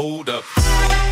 hold up.